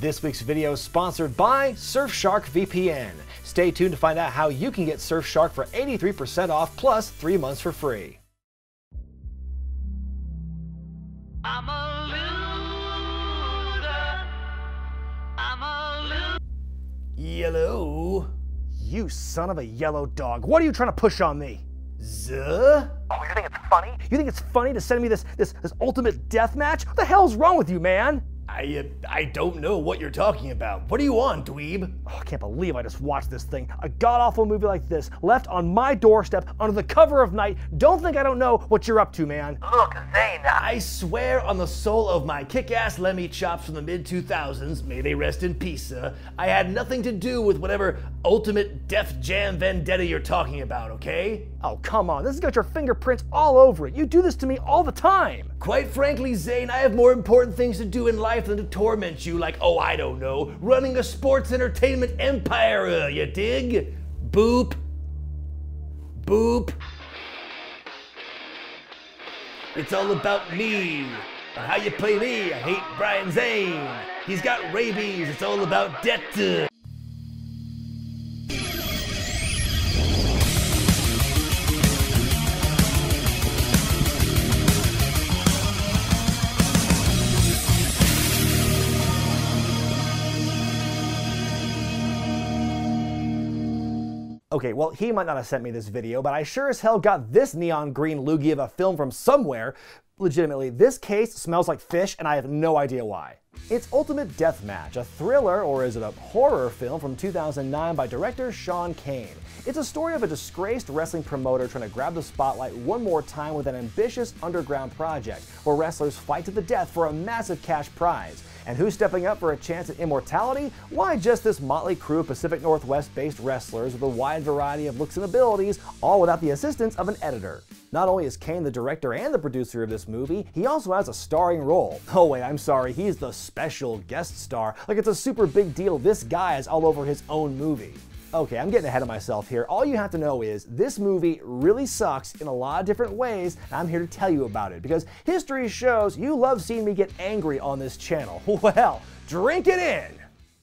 This week's video is sponsored by Surfshark VPN. Stay tuned to find out how you can get Surfshark for 83% off plus 3 months for free. Yellow? You son of a yellow dog. What are you trying to push on me? Zuh? Oh, you think it's funny? You think it's funny to send me this ultimate death match? What the hell's wrong with you, man? I don't know what you're talking about. What are you on, dweeb? Oh, I can't believe I just watched this thing. A god-awful movie like this, left on my doorstep under the cover of night. Don't think I don't know what you're up to, man. Look, Zane, I swear on the soul of my kick-ass Lemmy chops from the mid-2000s, may they rest in peace, I had nothing to do with whatever ultimate Def Jam vendetta you're talking about, okay? Oh, come on, this has got your fingerprints all over it. You do this to me all the time. Quite frankly, Zane, I have more important things to do in life than to torment you like, oh, I don't know, running a sports entertainment empire, you dig? Boop. Boop. It's all about me. How you play me, I hate Brian Zane. He's got rabies, it's all about debt. Okay, well, he might not have sent me this video, but I sure as hell got this neon green loogie of a film from somewhere. Legitimately, this case smells like fish, and I have no idea why. It's Ultimate Deathmatch, a thriller, or is it a horror film from 2009 by director Sean Kane. It's a story of a disgraced wrestling promoter trying to grab the spotlight one more time with an ambitious underground project where wrestlers fight to the death for a massive cash prize. And who's stepping up for a chance at immortality? Why, just this motley crew of Pacific Northwest-based wrestlers with a wide variety of looks and abilities, all without the assistance of an editor. Not only is Kane the director and the producer of this movie, he also has a starring role. Oh wait, I'm sorry, he's the special guest star. Like it's a super big deal this guy is all over his own movie. Okay, I'm getting ahead of myself here. All you have to know is this movie really sucks in a lot of different ways, and I'm here to tell you about it because history shows you love seeing me get angry on this channel. Well, drink it in!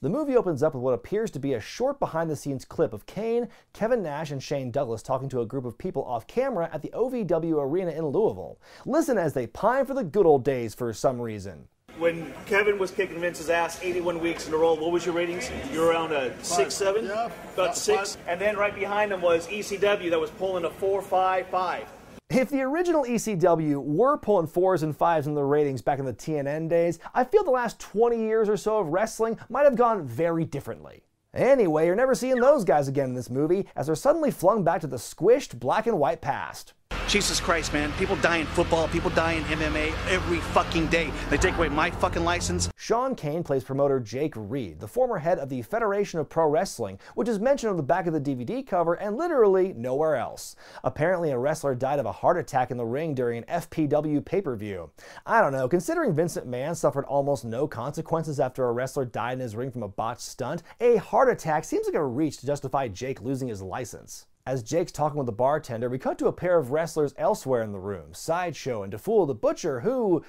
The movie opens up with what appears to be a short behind-the-scenes clip of Kane, Kevin Nash, and Shane Douglas talking to a group of people off-camera at the OVW Arena in Louisville. Listen as they pine for the good old days for some reason. When Kevin was kicking Vince's ass 81 weeks in a row, what was your ratings? You were around a 6-7? Yeah. About 6. And then right behind him was ECW that was pulling a 4-5-5. If the original ECW were pulling 4s and 5s in the ratings back in the TNN days, I feel the last 20 years or so of wrestling might have gone very differently. Anyway, you're never seeing those guys again in this movie, as they're suddenly flung back to the squished black and white past. Jesus Christ, man. People die in football, people die in MMA every fucking day. They take away my fucking license. Sean Kane plays promoter Jake Reed, the former head of the Federation of Pro Wrestling, which is mentioned on the back of the DVD cover and literally nowhere else. Apparently a wrestler died of a heart attack in the ring during an FPW pay-per-view. I don't know, considering Vincent Mann suffered almost no consequences after a wrestler died in his ring from a botched stunt, a heart attack seems like a reach to justify Jake losing his license. As Jake's talking with the bartender, we cut to a pair of wrestlers elsewhere in the room, Sideshow and DeFool the Butcher, who...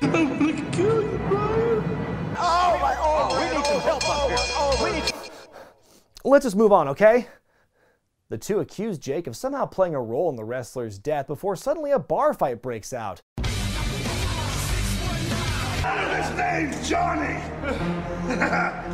I'm gonna kill you, Brian! Oh my, oh, we need some help up here! Oh, we need... Let's just move on, okay? The two accuse Jake of somehow playing a role in the wrestler's death before suddenly a bar fight breaks out. His name's Johnny!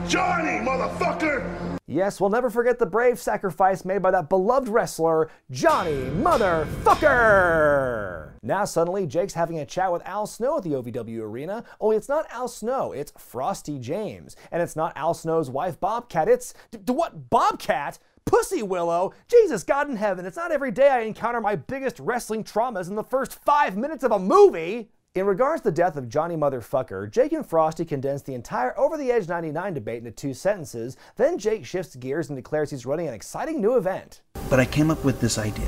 Johnny, motherfucker! Yes, we'll never forget the brave sacrifice made by that beloved wrestler, Johnny Motherfucker! Now suddenly, Jake's having a chat with Al Snow at the OVW Arena, only it's not Al Snow, it's Frosty James. And it's not Al Snow's wife, Bobcat, it's... what? Bobcat? Pussy Willow? Jesus, God in heaven, it's not every day I encounter my biggest wrestling traumas in the first 5 minutes of a movie! In regards to the death of Johnny Motherfucker, Jake and Frosty condense the entire Over the Edge 99 debate into 2 sentences, then Jake shifts gears and declares he's running an exciting new event. But I came up with this idea.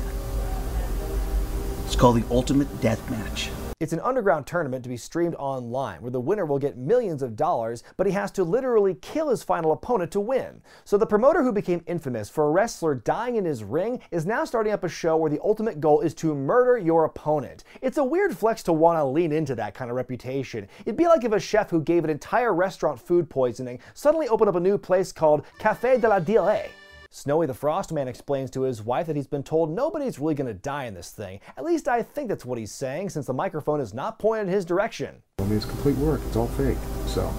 It's called the Ultimate Death Match. It's an underground tournament to be streamed online, where the winner will get millions of dollars, but he has to literally kill his final opponent to win. So the promoter who became infamous for a wrestler dying in his ring is now starting up a show where the ultimate goal is to murder your opponent. It's a weird flex to want to lean into that kind of reputation. It'd be like if a chef who gave an entire restaurant food poisoning suddenly opened up a new place called Café de la Diarrhée. Snowy the Frost Man explains to his wife that he's been told nobody's really gonna die in this thing. At least I think that's what he's saying, since the microphone is not pointed in his direction. I mean, it's complete work. It's all fake, so.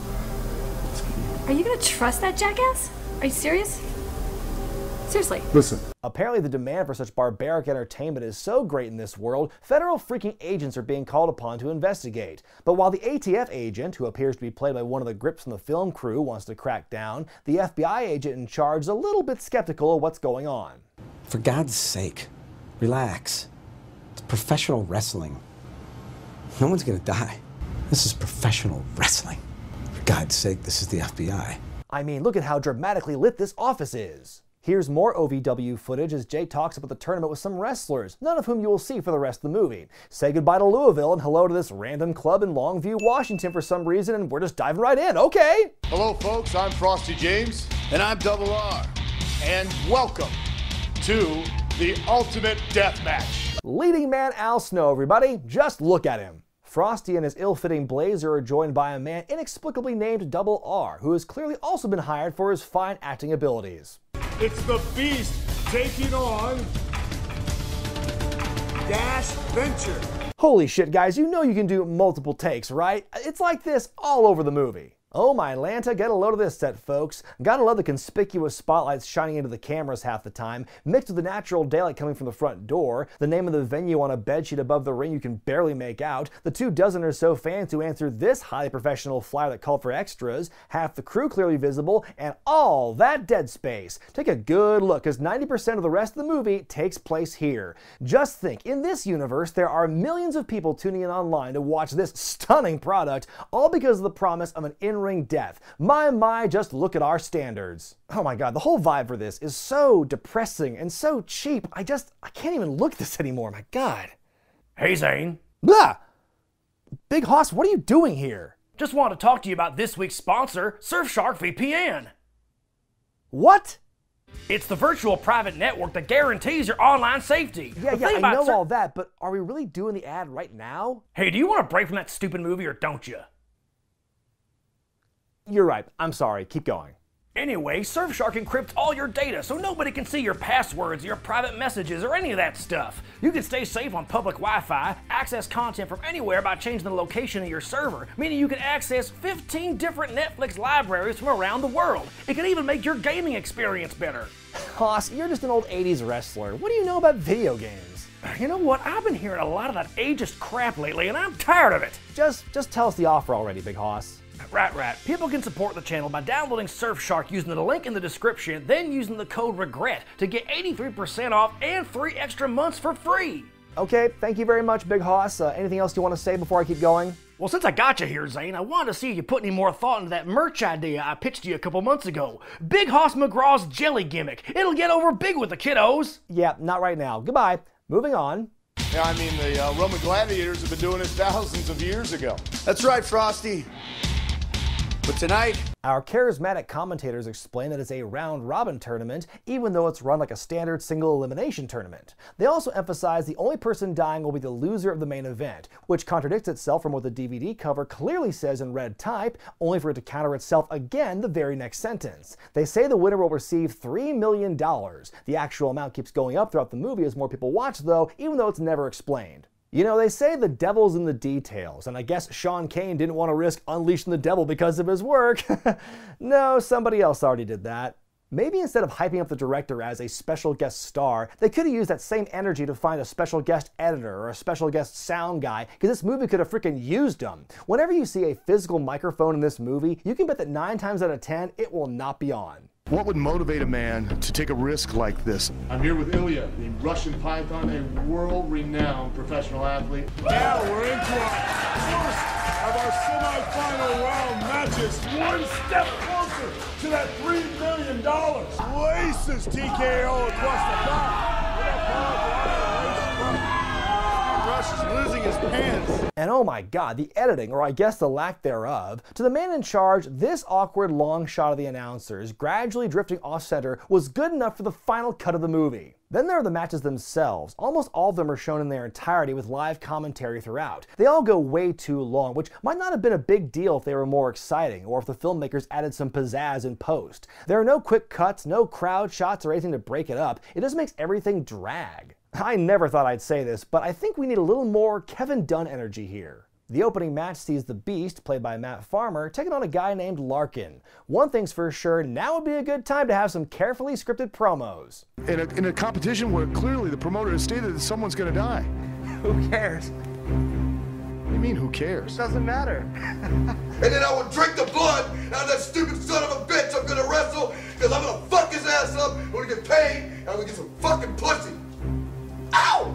Are you gonna trust that jackass? Are you serious? Seriously. Listen. Apparently the demand for such barbaric entertainment is so great in this world, federal freaking agents are being called upon to investigate. But while the ATF agent, who appears to be played by one of the grips from the film crew, wants to crack down, the FBI agent in charge is a little bit skeptical of what's going on. For God's sake, relax. It's professional wrestling. No one's gonna die. This is professional wrestling. For God's sake, this is the FBI. I mean, look at how dramatically lit this office is. Here's more OVW footage as Jay talks about the tournament with some wrestlers, none of whom you will see for the rest of the movie. Say goodbye to Louisville and hello to this random club in Longview, Washington for some reason, and we're just diving right in, okay? Hello folks, I'm Frosty James. And I'm Double R. And welcome to the Ultimate Deathmatch. Leading man Al Snow, everybody, just look at him. Frosty and his ill-fitting blazer are joined by a man inexplicably named Double R, who has clearly also been hired for his fine acting abilities. It's the Beast taking on Dash Venture. Holy shit, guys, you know you can do multiple takes, right? It's like this all over the movie. Oh my Atlanta, gotta load of this set, folks. Gotta love the conspicuous spotlights shining into the cameras half the time, mixed with the natural daylight coming from the front door, the name of the venue on a bedsheet above the ring you can barely make out, the 24 or so fans who answered this highly professional flyer that called for extras, half the crew clearly visible, and all that dead space. Take a good look, because 90% of the rest of the movie takes place here. Just think, in this universe, there are millions of people tuning in online to watch this stunning product, all because of the promise of an in death. My, just look at our standards. Oh my god, the whole vibe for this is so depressing and so cheap. I can't even look at this anymore, my god. Hey Zane. Blah! Big Hoss, what are you doing here? Just wanted to talk to you about this week's sponsor, Surfshark VPN. What? It's the virtual private network that guarantees your online safety. Yeah, I know all that, but are we really doing the ad right now? Hey, do you want a break from that stupid movie or don't you? You're right. I'm sorry. Keep going. Anyway, Surfshark encrypts all your data so nobody can see your passwords, your private messages, or any of that stuff. You can stay safe on public Wi-Fi, access content from anywhere by changing the location of your server, meaning you can access 15 different Netflix libraries from around the world. It can even make your gaming experience better. Hoss, you're just an old 80s wrestler. What do you know about video games? You know what? I've been hearing a lot of that ageist crap lately, and I'm tired of it. Just tell us the offer already, Big Hoss. Right. People can support the channel by downloading Surfshark using the link in the description, then using the code REGRET to get 83% off and 3 extra months for free. Okay, thank you very much, Big Hoss. Anything else you want to say before I keep going? Well, since I got you here, Zane, I wanted to see if you put any more thought into that merch idea I pitched to you a couple months ago. Big Hoss McGraw's jelly gimmick. It'll get over big with the kiddos. Yeah, not right now. Goodbye. Moving on. Yeah, I mean, the Roman gladiators have been doing it thousands of years ago. That's right, Frosty. But tonight, our charismatic commentators explain that it's a round-robin tournament, even though it's run like a standard single elimination tournament. They also emphasize the only person dying will be the loser of the main event, which contradicts itself from what the DVD cover clearly says in red type, only for it to counter itself again the very next sentence. They say the winner will receive $3 million. The actual amount keeps going up throughout the movie as more people watch, though, even though it's never explained. You know, they say the devil's in the details, and I guess Sean Kane didn't want to risk unleashing the devil because of his work. No, somebody else already did that. Maybe instead of hyping up the director as a special guest star, they could have used that same energy to find a special guest editor or a special guest sound guy, because this movie could have freaking used them. Whenever you see a physical microphone in this movie, you can bet that 9 times out of 10, it will not be on. What would motivate a man to take a risk like this? I'm here with Ilya, the Russian Python, a world-renowned professional athlete. Now we're into our first of our semi-final round matches. One step closer to that $3 million. Laces TKO across the back. What a powerful losing his pants. And oh my god, the editing, or I guess the lack thereof, to the man in charge, this awkward long shot of the announcers gradually drifting off-center was good enough for the final cut of the movie. Then there are the matches themselves. Almost all of them are shown in their entirety with live commentary throughout. They all go way too long, which might not have been a big deal if they were more exciting, or if the filmmakers added some pizzazz in post. There are no quick cuts, no crowd shots or anything to break it up. It just makes everything drag. I never thought I'd say this, but I think we need a little more Kevin Dunn energy here. The opening match sees the Beast, played by Matt Farmer, taking on a guy named Larkin. One thing's for sure, now would be a good time to have some carefully scripted promos. In a competition where clearly the promoter has stated that someone's gonna die. Who cares? What do you mean, who cares? It doesn't matter. And then I will drink the blood out of that stupid son of a bitch I'm gonna wrestle, because I'm gonna fuck his ass up, I'm gonna get paid, and I'm gonna get some fucking pussy. Ow!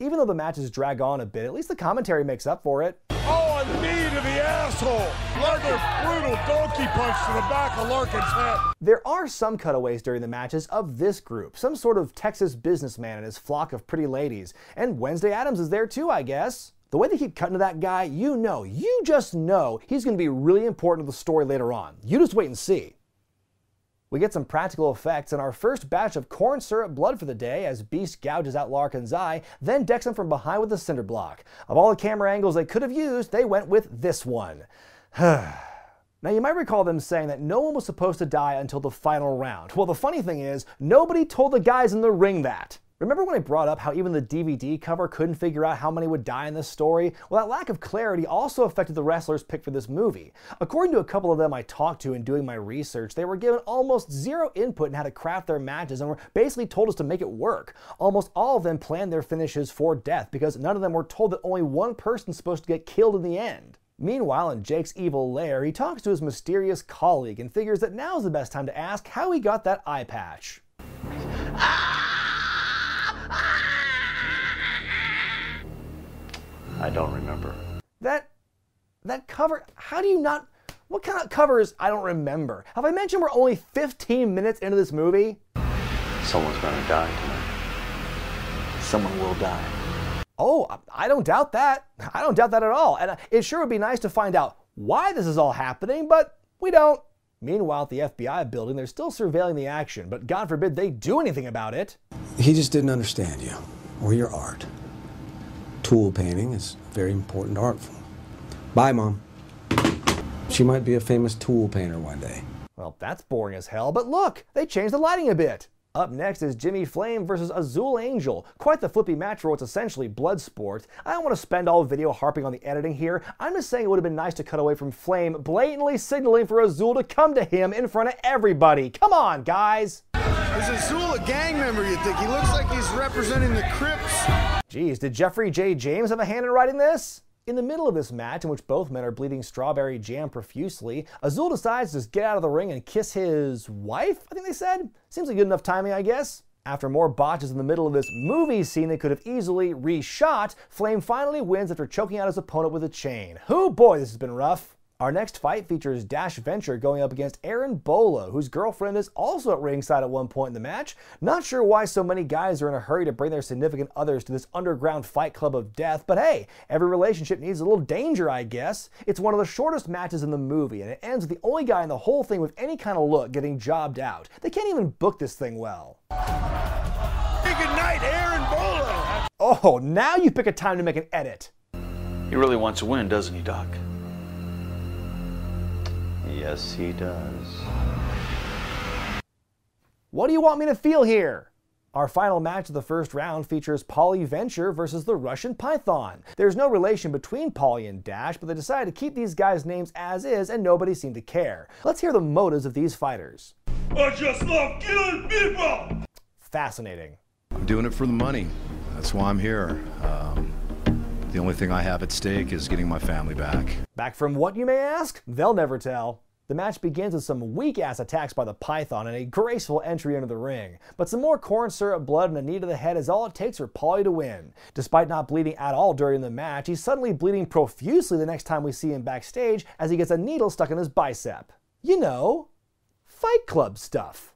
Even though the matches drag on a bit, at least the commentary makes up for it. Oh, a knee to the asshole! Another brutal donkey punch to the back of Larkin's head. There are some cutaways during the matches of this group. Some sort of Texas businessman and his flock of pretty ladies. And Wednesday Addams is there too, I guess. The way they keep cutting to that guy, you just know he's going to be really important to the story later on. You just wait and see. We get some practical effects in our first batch of corn syrup blood for the day as Beast gouges out Larkin's eye, then decks him from behind with a cinder block. Of all the camera angles they could have used, they went with this one. Now you might recall them saying that no one was supposed to die until the final round. Well, the funny thing is, nobody told the guys in the ring that. Remember when I brought up how even the DVD cover couldn't figure out how many would die in this story? Well, that lack of clarity also affected the wrestlers' pick for this movie. According to a couple of them I talked to in doing my research, they were given almost zero input in how to craft their matches and were basically told us to make it work. Almost all of them planned their finishes for death because none of them were told that only one person's supposed to get killed in the end. Meanwhile, in Jake's evil lair, he talks to his mysterious colleague and figures that now's the best time to ask how he got that eye patch. I don't remember. That cover, how do you not, what kind of covers I don't remember? Have I mentioned we're only 15 minutes into this movie? Someone's gonna die tonight. Someone will die. Oh, I don't doubt that. I don't doubt that at all. And it sure would be nice to find out why this is all happening, but we don't. Meanwhile, at the FBI building, they're still surveilling the action, but God forbid they do anything about it. He just didn't understand you or your art. Tool painting is a very important art form. Bye, Mom. She might be a famous tool painter one day. Well, that's boring as hell, but look, they changed the lighting a bit. Up next is Jimmy Flame versus Azul Angel. Quite the flippy match for what's essentially blood sport. I don't want to spend all video harping on the editing here. I'm just saying it would have been nice to cut away from Flame blatantly signaling for Azul to come to him in front of everybody. Come on, guys. Is Azul a gang member, you think? He looks like he's representing the Crips. Jeez, did Jeffrey J. James have a hand in writing this? In the middle of this match, in which both men are bleeding strawberry jam profusely, Azul decides to just get out of the ring and kiss his wife, I think they said? Seems like good enough timing, I guess. After more botches in the middle of this movie scene they could have easily reshot, Flame finally wins after choking out his opponent with a chain. Hoo boy, this has been rough. Our next fight features Dash Venture going up against Aaron Bolo, whose girlfriend is also at ringside at one point in the match. Not sure why so many guys are in a hurry to bring their significant others to this underground fight club of death, but hey, every relationship needs a little danger, I guess. It's one of the shortest matches in the movie, and it ends with the only guy in the whole thing with any kind of look getting jobbed out. They can't even book this thing well. Hey, good night, Aaron Bolo! Oh, now you pick a time to make an edit. He really wants to win, doesn't he, Doc? Yes, he does. What do you want me to feel here? Our final match of the first round features Polly Venture versus the Russian Python. There's no relation between Polly and Dash, but they decided to keep these guys' names as is, and nobody seemed to care. Let's hear the motives of these fighters. I just love killing people! Fascinating. I'm doing it for the money. That's why I'm here. The only thing I have at stake is getting my family back. Back from what, you may ask? They'll never tell. The match begins with some weak-ass attacks by the Python and a graceful entry into the ring. But some more corn syrup blood and a knee to the head is all it takes for Polly to win. Despite not bleeding at all during the match, he's suddenly bleeding profusely the next time we see him backstage as he gets a needle stuck in his bicep. You know, Fight Club stuff.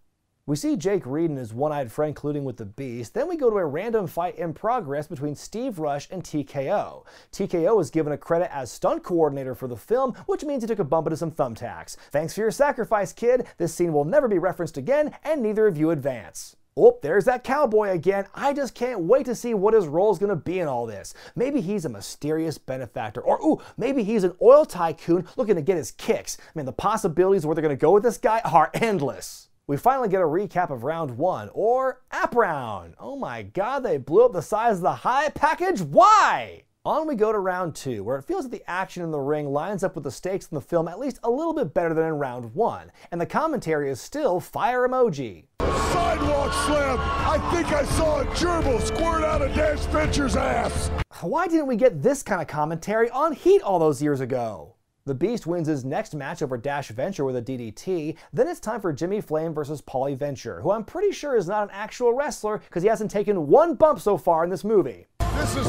We see Jake Reed and his one-eyed friend colluding with the Beast. Then we go to a random fight in progress between Steve Rush and TKO. TKO is given a credit as stunt coordinator for the film, which means he took a bump into some thumbtacks. Thanks for your sacrifice, kid. This scene will never be referenced again, and neither of you advance. Oh, there's that cowboy again. I just can't wait to see what his role is going to be in all this. Maybe he's a mysterious benefactor, or ooh, maybe he's an oil tycoon looking to get his kicks. I mean, the possibilities of where they're going to go with this guy are endless. We finally get a recap of round one, or app round. Oh my god, they blew up the size of the high package. Why? On we go to round two, where it feels that the action in the ring lines up with the stakes in the film at least a little bit better than in round one, and the commentary is still fire emoji. Sidewalk slam! I think I saw a gerbil squirt out of Dash Venture's ass! Why didn't we get this kind of commentary on Heat all those years ago? The Beast wins his next match over Dash Venture with a DDT. Then it's time for Jimmy Flame versus Polly Venture, who I'm pretty sure is not an actual wrestler because he hasn't taken one bump so far in this movie. This is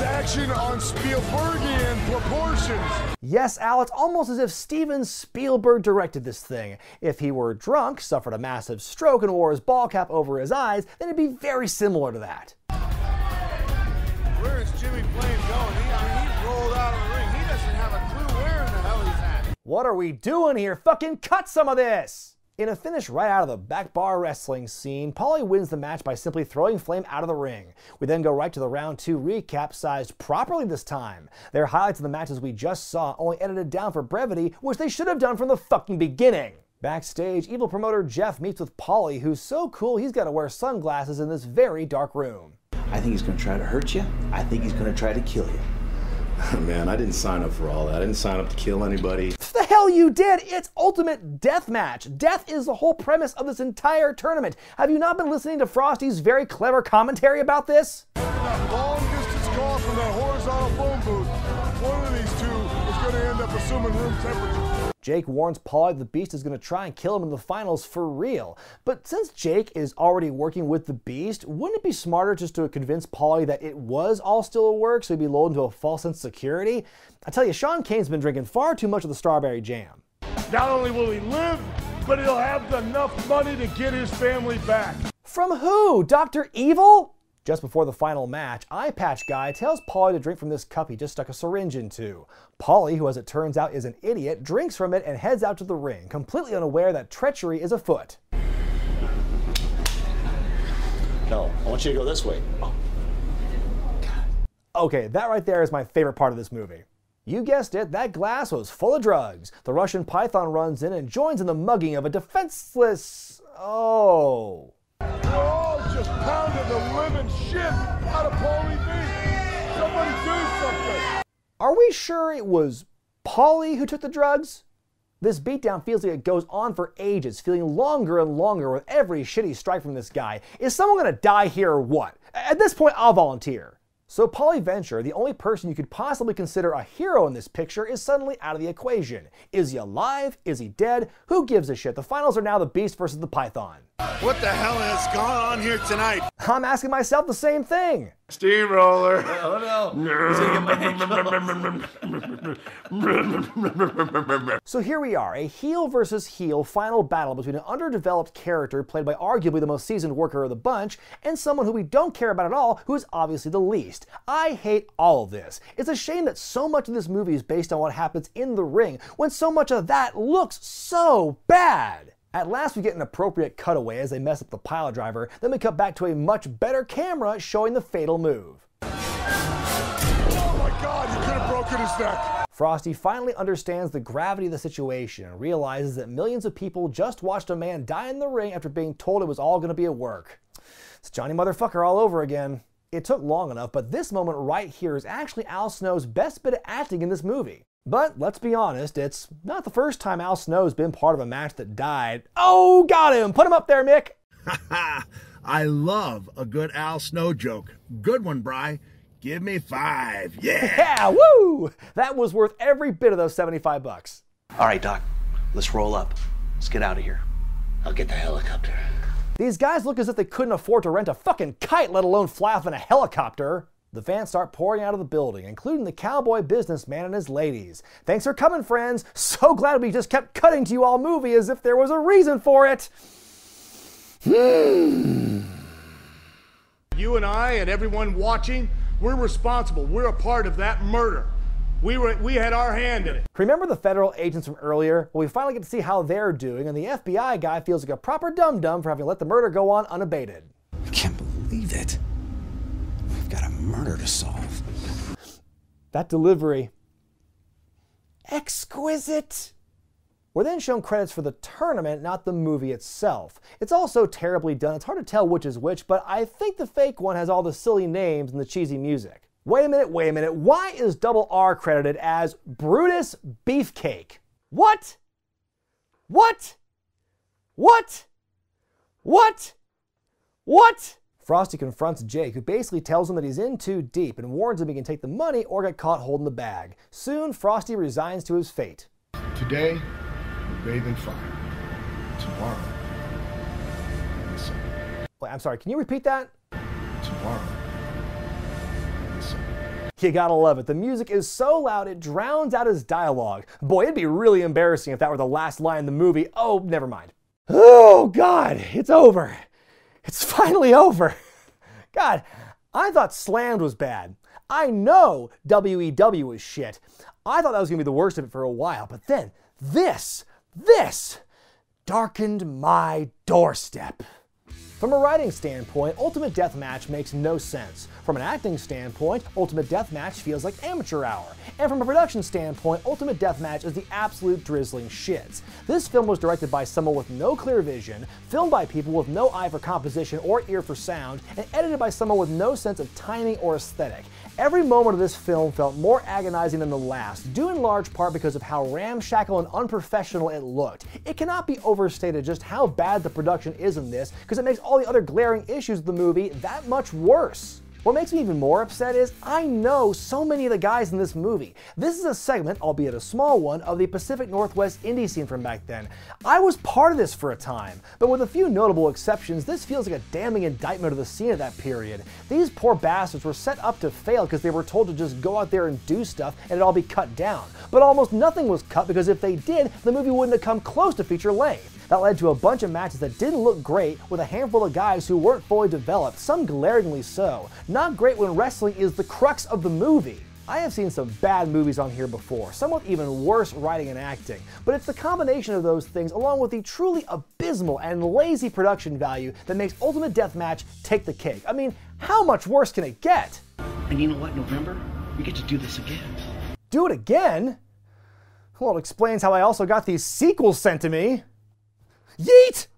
action on Spielbergian proportions. Yes, Al, it's almost as if Steven Spielberg directed this thing. If he were drunk, suffered a massive stroke, and wore his ball cap over his eyes, then it'd be very similar to that. Where is Jimmy Flame going? He rolled out of the ring. He doesn't have a clue where in the hell he's at. What are we doing here? Fucking cut some of this! In a finish right out of the back bar wrestling scene, Polly wins the match by simply throwing Flame out of the ring. We then go right to the round two recap, sized properly this time. There are highlights of the matches we just saw, only edited down for brevity, which they should have done from the fucking beginning. Backstage, evil promoter Jeff meets with Polly, who's so cool he's gotta wear sunglasses in this very dark room. I think he's gonna try to hurt you. I think he's gonna try to kill you. Man, I didn't sign up for all that. I didn't sign up to kill anybody. The hell you did! It's ultimate death match. Death is the whole premise of this entire tournament. Have you not been listening to Frosty's very clever commentary about this? That long distance call from that horizontal phone booth. One of these two is going to end up assuming room temperature. Jake warns Polly the Beast is going to try and kill him in the finals for real. But since Jake is already working with the Beast, wouldn't it be smarter just to convince Polly that it was all still a work so he'd be lulled into a false sense of security? I tell you, Sean Kane's been drinking far too much of the strawberry jam. Not only will he live, but he'll have enough money to get his family back. From who? Dr. Evil? Just before the final match, Eye Patch Guy tells Polly to drink from this cup he just stuck a syringe into. Polly, who as it turns out is an idiot, drinks from it and heads out to the ring, completely unaware that treachery is afoot. No, I want you to go this way. Oh. God. Okay, that right there is my favorite part of this movie. You guessed it, that glass was full of drugs. The Russian Python runs in and joins in the mugging of a defenseless... oh... just pounded the living shit out of Polly V. Somebody do something! Are we sure it was Polly who took the drugs? This beatdown feels like it goes on for ages, feeling longer and longer with every shitty strike from this guy. Is someone gonna die here or what? At this point, I'll volunteer. So Polly Venture, the only person you could possibly consider a hero in this picture, is suddenly out of the equation. Is he alive? Is he dead? Who gives a shit? The finals are now the Beast versus the Python. What the hell has gone on here tonight? I'm asking myself the same thing. Steamroller. Oh no. So here we are, a heel versus heel final battle between an underdeveloped character played by arguably the most seasoned worker of the bunch and someone who we don't care about at all, who is obviously the least. I hate all of this. It's a shame that so much of this movie is based on what happens in the ring when so much of that looks so bad. At last we get an appropriate cutaway as they mess up the pile driver, then we cut back to a much better camera showing the fatal move. Oh my god, you could have broken his neck! Frosty finally understands the gravity of the situation and realizes that millions of people just watched a man die in the ring after being told it was all going to be a work. It's Johnny Motherfucker all over again. It took long enough, but this moment right here is actually Al Snow's best bit of acting in this movie. But let's be honest, it's not the first time Al Snow's been part of a match that died. Oh, got him! Put him up there, Mick! Ha ha! I love a good Al Snow joke. Good one, Bri. Give me 5. Yeah! Yeah, woo! That was worth every bit of those 75 bucks. All right, Doc. Let's roll up. Let's get out of here. I'll get the helicopter. These guys look as if they couldn't afford to rent a fucking kite, let alone fly off in a helicopter. The fans start pouring out of the building, including the cowboy businessman and his ladies. Thanks for coming, friends. So glad we just kept cutting to you all movie as if there was a reason for it. You and I and everyone watching, we're responsible. We're a part of that murder. We had our hand in it. Remember the federal agents from earlier? Well, we finally get to see how they're doing, and the FBI guy feels like a proper dum-dum for having let the murder go on unabated. I can't believe it. We've got a murder to solve. That delivery. Exquisite. We're then shown credits for the tournament, not the movie itself. It's also terribly done. It's hard to tell which is which, but I think the fake one has all the silly names and the cheesy music. Wait a minute. Why is Double R credited as Brutus Beefcake? What? Frosty confronts Jake, who basically tells him that he's in too deep and warns him he can take the money or get caught holding the bag. Soon, Frosty resigns to his fate. Today, bathe in fire. Tomorrow. Wait, I'm sorry, can you repeat that? Tomorrow. You gotta love it. The music is so loud it drowns out his dialogue. Boy, it'd be really embarrassing if that were the last line in the movie. Oh, never mind. Oh, God, it's over. It's finally over. God, I thought Slammed was bad. I know WEW is shit. I thought that was gonna be the worst of it for a while, but then this darkened my doorstep. From a writing standpoint, Ultimate Deathmatch makes no sense. From an acting standpoint, Ultimate Deathmatch feels like amateur hour. And from a production standpoint, Ultimate Deathmatch is the absolute drizzling shits. This film was directed by someone with no clear vision, filmed by people with no eye for composition or ear for sound, and edited by someone with no sense of timing or aesthetic. Every moment of this film felt more agonizing than the last, due in large part because of how ramshackle and unprofessional it looked. It cannot be overstated just how bad the production is in this, because it makes all the other glaring issues of the movie that much worse. What makes me even more upset is I know so many of the guys in this movie. This is a segment, albeit a small one, of the Pacific Northwest indie scene from back then. I was part of this for a time, but with a few notable exceptions, this feels like a damning indictment of the scene of that period. These poor bastards were set up to fail because they were told to just go out there and do stuff and it'd all be cut down. But almost nothing was cut because if they did, the movie wouldn't have come close to feature length. That led to a bunch of matches that didn't look great with a handful of guys who weren't fully developed, some glaringly so. Not great when wrestling is the crux of the movie. I have seen some bad movies on here before, some with even worse writing and acting, but it's the combination of those things along with the truly abysmal and lazy production value that makes Ultimate Deathmatch take the cake. I mean, how much worse can it get? And you know what, November? We get to do this again. Do it again? Well, it explains how I also got these sequels sent to me. Yeet!